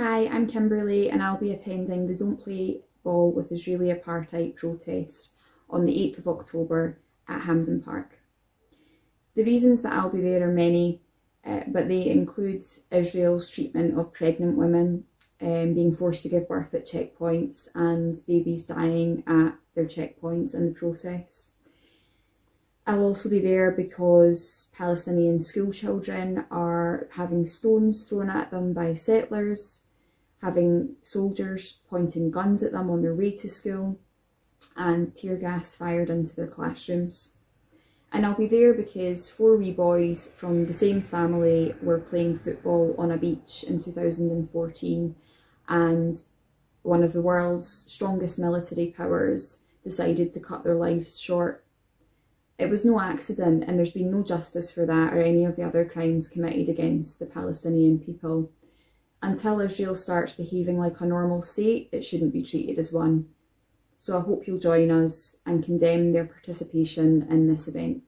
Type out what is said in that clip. Hi, I'm Kimberley and I'll be attending the Don't Play Ball with Israeli Apartheid protest on the 8th of October at Hampden Park. The reasons that I'll be there are many, but they include Israel's treatment of pregnant women, being forced to give birth at checkpoints and babies dying at their checkpoints in the process. I'll also be there because Palestinian schoolchildren are having stones thrown at them by settlers, having soldiers pointing guns at them on their way to school, and tear gas fired into their classrooms. And I'll be there because four wee boys from the same family were playing football on a beach in 2014, and one of the world's strongest military powers decided to cut their lives short. It was no accident, and there's been no justice for that or any of the other crimes committed against the Palestinian people. Until Israel starts behaving like a normal state, it shouldn't be treated as one. So I hope you'll join us and condemn their participation in this event.